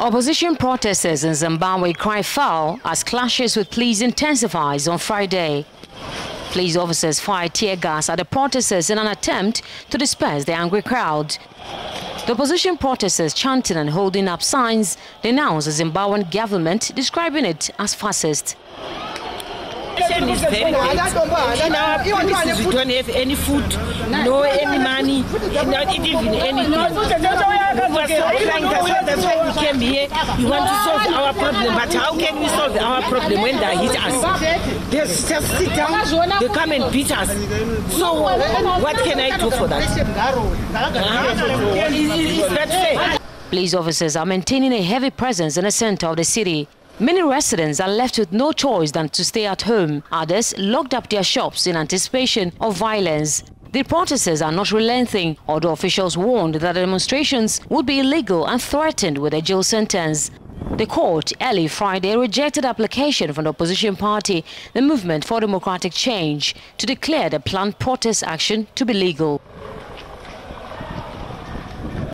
Opposition protesters in Zimbabwe cry foul as clashes with police intensifies on Friday. Police officers fired tear gas at the protesters in an attempt to disperse the angry crowd. The opposition protesters chanting and holding up signs denounce the Zimbabwean government, describing it as fascist. Is very bad. In our places we don't have any food, no any money, not even anything. That's why we came here. We want to solve our problem, but how can we solve our problem when they hit us? They just sit down, they come and beat us. So what can I do for that? Is that fair? Police officers are maintaining a heavy presence in the center of the city. Many residents are left with no choice than to stay at home. Others locked up their shops in anticipation of violence. The protesters are not relenting, although officials warned that the demonstrations would be illegal and threatened with a jail sentence. The court early Friday rejected application from the opposition party, the Movement for Democratic Change, to declare the planned protest action to be legal.